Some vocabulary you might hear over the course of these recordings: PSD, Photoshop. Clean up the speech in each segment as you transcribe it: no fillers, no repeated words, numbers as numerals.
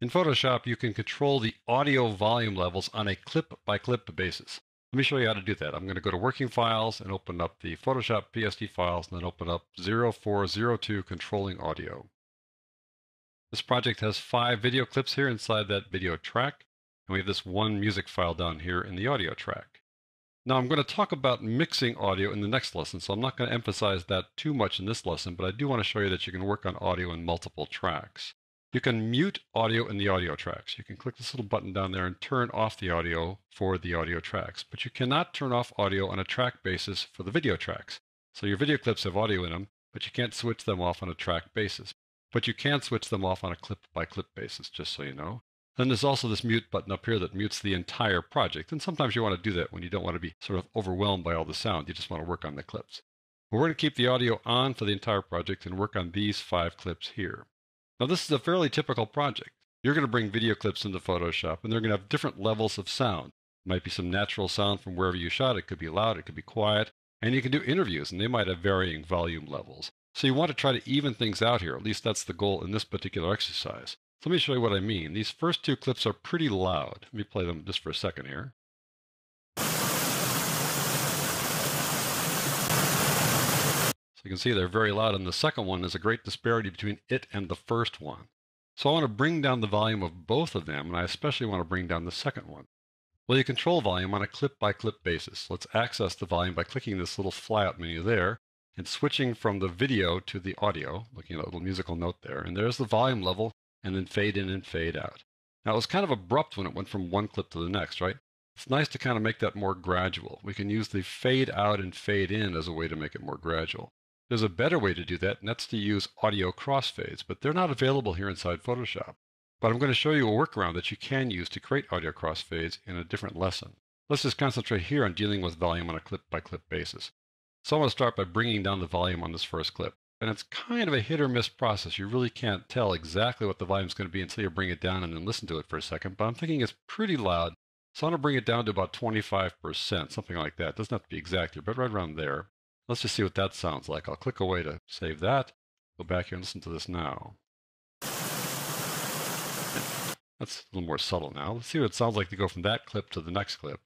In Photoshop, you can control the audio volume levels on a clip-by-clip basis. Let me show you how to do that. I'm going to go to Working Files and open up the Photoshop PSD files, and then open up 0402 Controlling Audio. This project has 5 video clips here inside that video track, and we have this one music file down here in the audio track. Now I'm going to talk about mixing audio in the next lesson, so I'm not going to emphasize that too much in this lesson, but I do want to show you that you can work on audio in multiple tracks. You can mute audio in the audio tracks. You can click this little button down there and turn off the audio for the audio tracks, but you cannot turn off audio on a track basis for the video tracks. So your video clips have audio in them, but you can't switch them off on a track basis. But you can switch them off on a clip-by-clip basis, just so you know. Then there's also this mute button up here that mutes the entire project, and sometimes you want to do that when you don't want to be sort of overwhelmed by all the sound. You just want to work on the clips. But we're going to keep the audio on for the entire project and work on these 5 clips here. Now this is a fairly typical project. You're going to bring video clips into Photoshop, and they're going to have different levels of sound. It might be some natural sound from wherever you shot. It could be loud, it could be quiet, and you can do interviews, and they might have varying volume levels. So you want to try to even things out here. At least that's the goal in this particular exercise. So let me show you what I mean. These first 2 clips are pretty loud. Let me play them just for a second here. So you can see they're very loud, and the second one is a great disparity between it and the first one. So I want to bring down the volume of both of them, and I especially want to bring down the second one. Well, you control volume on a clip-by-clip basis. Let's access the volume by clicking this little flyout menu there and switching from the video to the audio, looking at a little musical note there. And there's the volume level, and then fade in and fade out. Now, it was kind of abrupt when it went from one clip to the next, right? It's nice to kind of make that more gradual. We can use the fade out and fade in as a way to make it more gradual. There's a better way to do that, and that's to use audio crossfades, but they're not available here inside Photoshop. But I'm going to show you a workaround that you can use to create audio crossfades in a different lesson. Let's just concentrate here on dealing with volume on a clip-by-clip basis. So I'm going to start by bringing down the volume on this first clip. And it's kind of a hit or miss process. You really can't tell exactly what the volume's going to be until you bring it down and then listen to it for a second. But I'm thinking it's pretty loud, so I'm going to bring it down to about 25%, something like that. It doesn't have to be exact here, but right around there. Let's just see what that sounds like. I'll click away to save that. Go back here and listen to this now. That's a little more subtle now. Let's see what it sounds like to go from that clip to the next clip.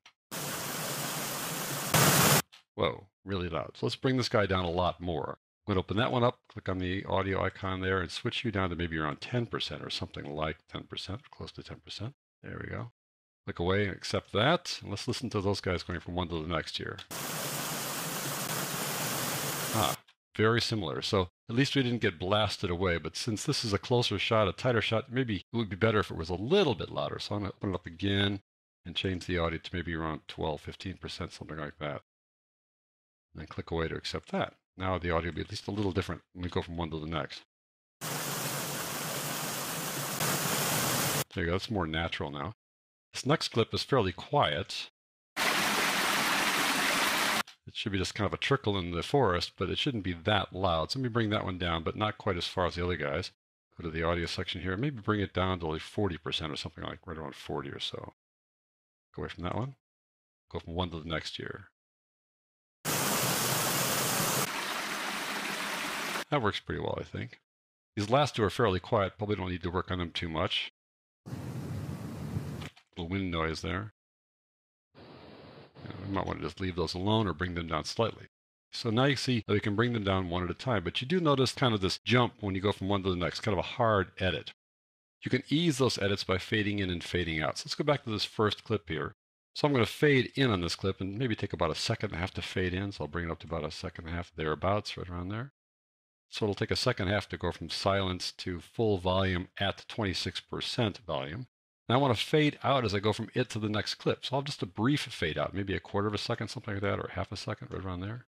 Whoa, really loud. So let's bring this guy down a lot more. I'm going to open that one up, click on the audio icon there, and switch you down to maybe around 10% or something like 10%, close to 10%. There we go. Click away and accept that. And let's listen to those guys going from one to the next here. Ah, very similar. So at least we didn't get blasted away, but since this is a closer shot, a tighter shot, maybe it would be better if it was a little bit louder. So I'm going to open it up again and change the audio to maybe around 12, 15%, something like that. And then click away to accept that. Now the audio will be at least a little different when we go from one to the next. There you go, that's more natural now. This next clip is fairly quiet. It should be just kind of a trickle in the forest, but it shouldn't be that loud. So let me bring that one down, but not quite as far as the other guys. Go to the audio section here, maybe bring it down to like 40% or something, like right around 40 or so. Go away from that one. Go from one to the next here. That works pretty well, I think. These last 2 are fairly quiet. Probably don't need to work on them too much. A little wind noise there. You might want to just leave those alone or bring them down slightly. So now you see that we can bring them down one at a time, but you do notice kind of this jump when you go from one to the next, kind of a hard edit. You can ease those edits by fading in and fading out. So let's go back to this first clip here. So I'm going to fade in on this clip and maybe take about 1.5 seconds to fade in. So I'll bring it up to about 1.5 seconds thereabouts, right around there. So it'll take 1.5 seconds to go from silence to full volume at 26% volume. And I want to fade out as I go from it to the next clip. So I'll have just a brief fade out, maybe 1/4 second, something like that, or 1/2 second, right around there.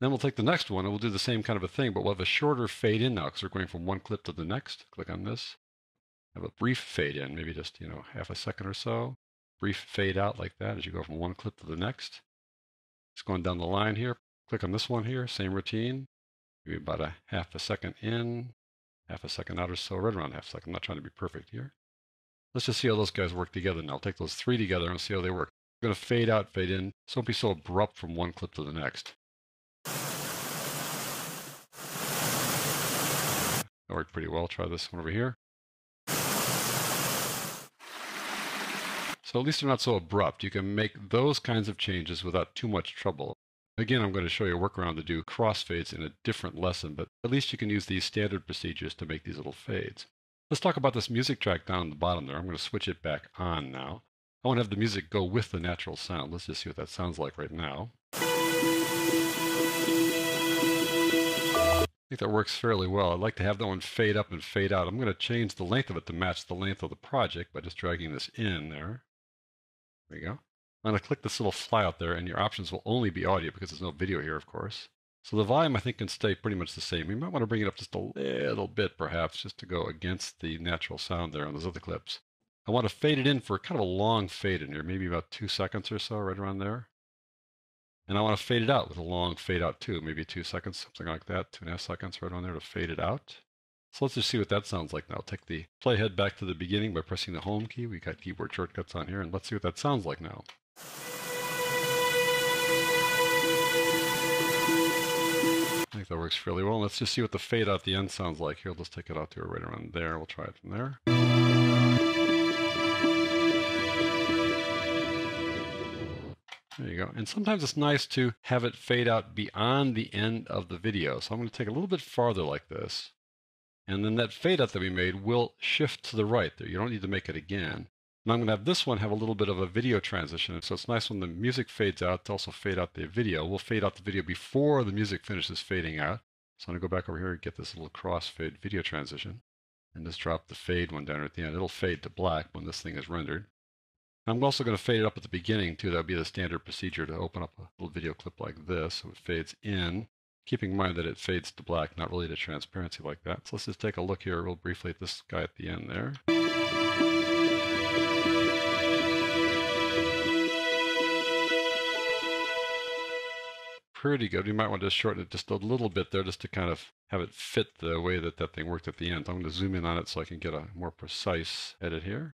Then we'll take the next one and we'll do the same kind of a thing, but we'll have a shorter fade in now because we're going from one clip to the next. Click on this. Have a brief fade in, maybe just, 1/2 second or so. Brief fade out like that as you go from one clip to the next. It's going down the line here. Click on this one here, same routine. Maybe about 1/2 second in, 1/2 second out or so, right around 1/2 second. I'm not trying to be perfect here. Let's just see how those guys work together now. I'll take those 3 together and see how they work. I'm going to fade out, fade in, so don't be so abrupt from one clip to the next. That worked pretty well. Try this one over here. So at least they're not so abrupt. You can make those kinds of changes without too much trouble. Again, I'm going to show you a workaround to do crossfades in a different lesson, but at least you can use these standard procedures to make these little fades. Let's talk about this music track down at the bottom there. I'm going to switch it back on now. I want to have the music go with the natural sound. Let's just see what that sounds like right now. I think that works fairly well. I'd like to have that one fade up and fade out. I'm going to change the length of it to match the length of the project by just dragging this in there. There you go. I'm going to click this little fly out there, and your options will only be audio because there's no video here, of course. So the volume, I think, can stay pretty much the same. You might want to bring it up just a little bit, perhaps, just to go against the natural sound there on those other clips. I want to fade it in for kind of a long fade in here, maybe about 2 seconds or so, right around there. And I want to fade it out with a long fade out too, maybe 2 seconds, something like that, 2.5 seconds right on there to fade it out. So let's just see what that sounds like now. I'll take the playhead back to the beginning by pressing the home key. We got keyboard shortcuts on here, and let's see what that sounds like now. I think that works fairly well. Let's just see what the fade out at the end sounds like. Here, let's take it out to right around there. We'll try it from there. There you go. And sometimes it's nice to have it fade out beyond the end of the video. So I'm going to take a little bit farther like this. And then that fade out that we made will shift to the right there. You don't need to make it again. And I'm going to have this one have a little bit of a video transition. So it's nice when the music fades out to also fade out the video. We'll fade out the video before the music finishes fading out. So I'm going to go back over here and get this little crossfade video transition. And just drop the fade one down at the end. It'll fade to black when this thing is rendered. I'm also going to fade it up at the beginning too. That would be the standard procedure to open up a little video clip like this. So it fades in, keeping in mind that it fades to black, not really to transparency like that. So let's just take a look here real briefly at this guy at the end there. Pretty good. You might want to shorten it just a little bit there just to kind of have it fit the way that that thing worked at the end. I'm going to zoom in on it so I can get a more precise edit here.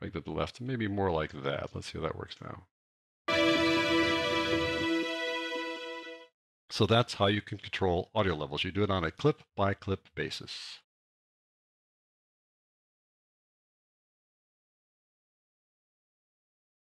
Drag to the left, maybe more like that. Let's see how that works now. So that's how you can control audio levels. You do it on a clip-by-clip basis.